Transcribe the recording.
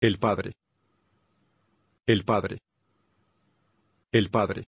El Padre. El Padre. El Padre.